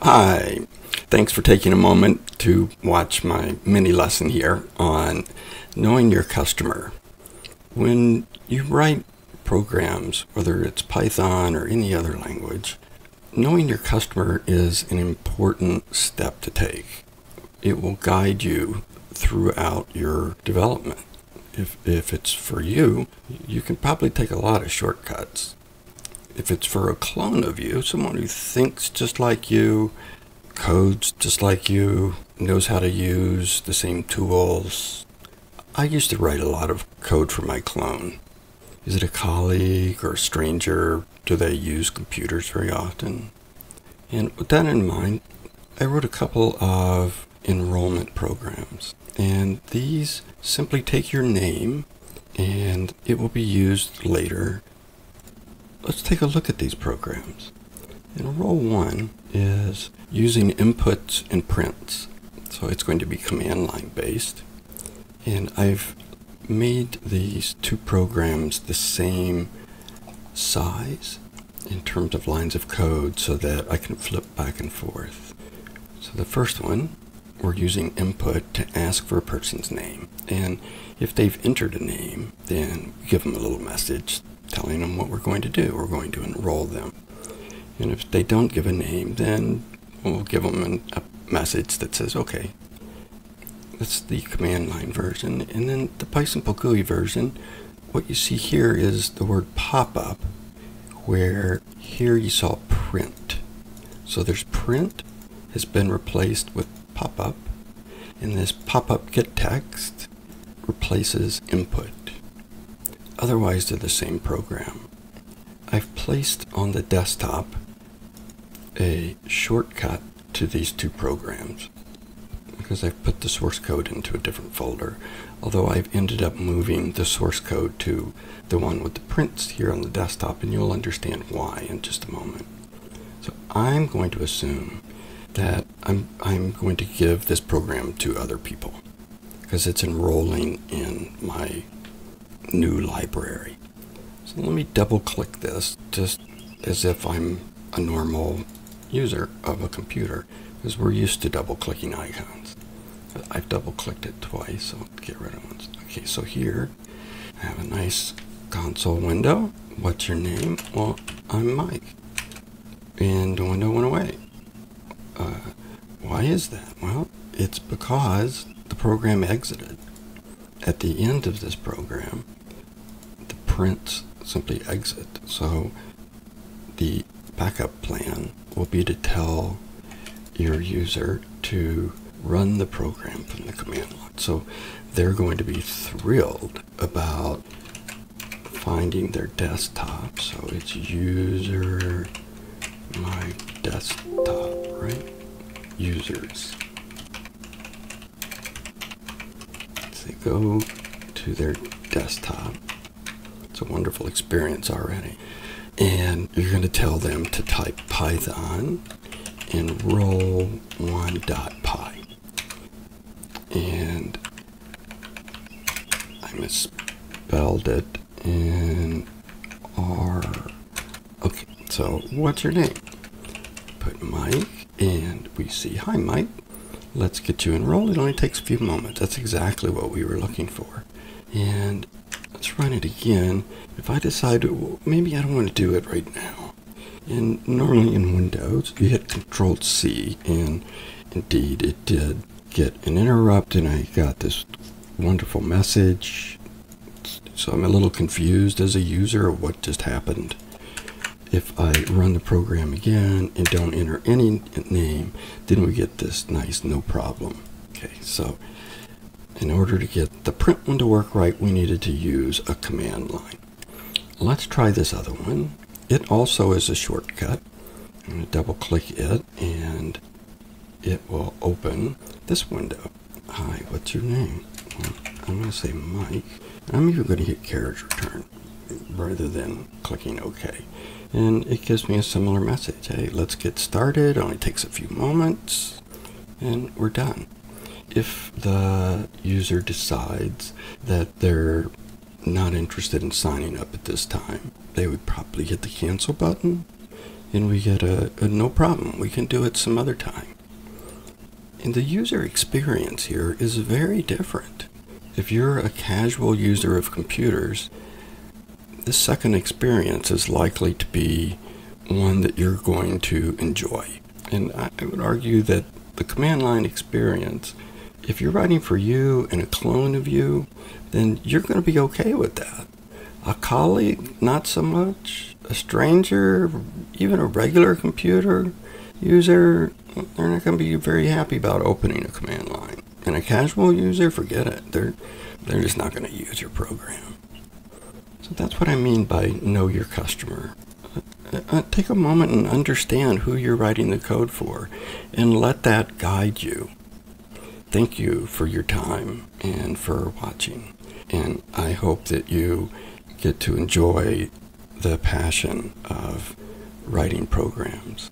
Hi, thanks for taking a moment to watch my mini lesson here on knowing your customer. When you write programs, whether it's Python or any other language, knowing your customer is an important step to take. It will guide you throughout your development. If it's for you, you can probably take a lot of shortcuts. If it's for a clone of you, someone who thinks just like you, codes just like you, knows how to use the same tools. I used to write a lot of code for my clone. Is it a colleague or a stranger? Do they use computers very often? And with that in mind, I wrote a couple of enrollment programs. And these simply take your name and it will be used later. Let's take a look at these programs. And role one is using inputs and prints. So it's going to be command line based. And I've made these two programs the same size in terms of lines of code so that I can flip back and forth. So the first one, we're using input to ask for a person's name. And if they've entered a name, then we give them a little message telling them what we're going to do. We're going to enroll them. And if they don't give a name, then we'll give them a message that says, okay. That's the command line version. And then the PySimpleGUI version, what you see here is the word pop-up, where here you saw print. So there's print has been replaced with pop-up, and this pop-up get text replaces input. Otherwise, they're the same program. I've placed on the desktop a shortcut to these two programs because I've put the source code into a different folder, although I've ended up moving the source code to the one with the prints here on the desktop, and you'll understand why in just a moment. So I'm going to assume that I'm going to give this program to other people because it's enrolling in my new library. So let me double click this just as if I'm a normal user of a computer because we're used to double clicking icons. I've double clicked it twice, so I'll get rid of once. Okay, so here I have a nice console window. What's your name? Well, I'm Mike. And the window went away. Why is that? Well, it's because the program exited. At the end of this program, the prints simply exit. So the backup plan will be to tell your user to run the program from the command line. So they're going to be thrilled about finding their desktop. So it's user my desktop, right? Users. They go to their desktop. It's a wonderful experience already. And you're going to tell them to type Python enroll1.py. And I misspelled it in R. Okay, so what's your name? Put Mike, and we see, hi Mike. Let's get you enrolled. It only takes a few moments. That's exactly what we were looking for. And let's run it again. If I decide, well, maybe I don't want to do it right now. And normally in Windows, you hit Control-C, and indeed it did get an interrupt, and I got this wonderful message. So I'm a little confused as a user of what just happened. If I run the program again and don't enter any name, then we get this nice no problem. Okay, so in order to get the print one to work right, we needed to use a command line. Let's try this other one. It also is a shortcut. I'm going to double click it and it will open this window. Hi, what's your name? Well, I'm going to say Mike. I'm even going to hit carriage return rather than clicking OK. And it gives me a similar message. Hey, let's get started. It only takes a few moments and we're done. If the user decides that they're not interested in signing up at this time, they would probably hit the cancel button and we get a no problem, we can do it some other time. And the user experience here is very different. If you're a casual user of computers, the second experience is likely to be one that you're going to enjoy. And I would argue that the command line experience, if you're writing for you and a clone of you, then you're going to be okay with that. A colleague, not so much. A stranger, even a regular computer user, they're not going to be very happy about opening a command line. And a casual user, forget it. They're just not going to use your program. So that's what I mean by know your customer. Take a moment and understand who you're writing the code for, and let that guide you. Thank you for your time and for watching. And I hope that you get to enjoy the passion of writing programs.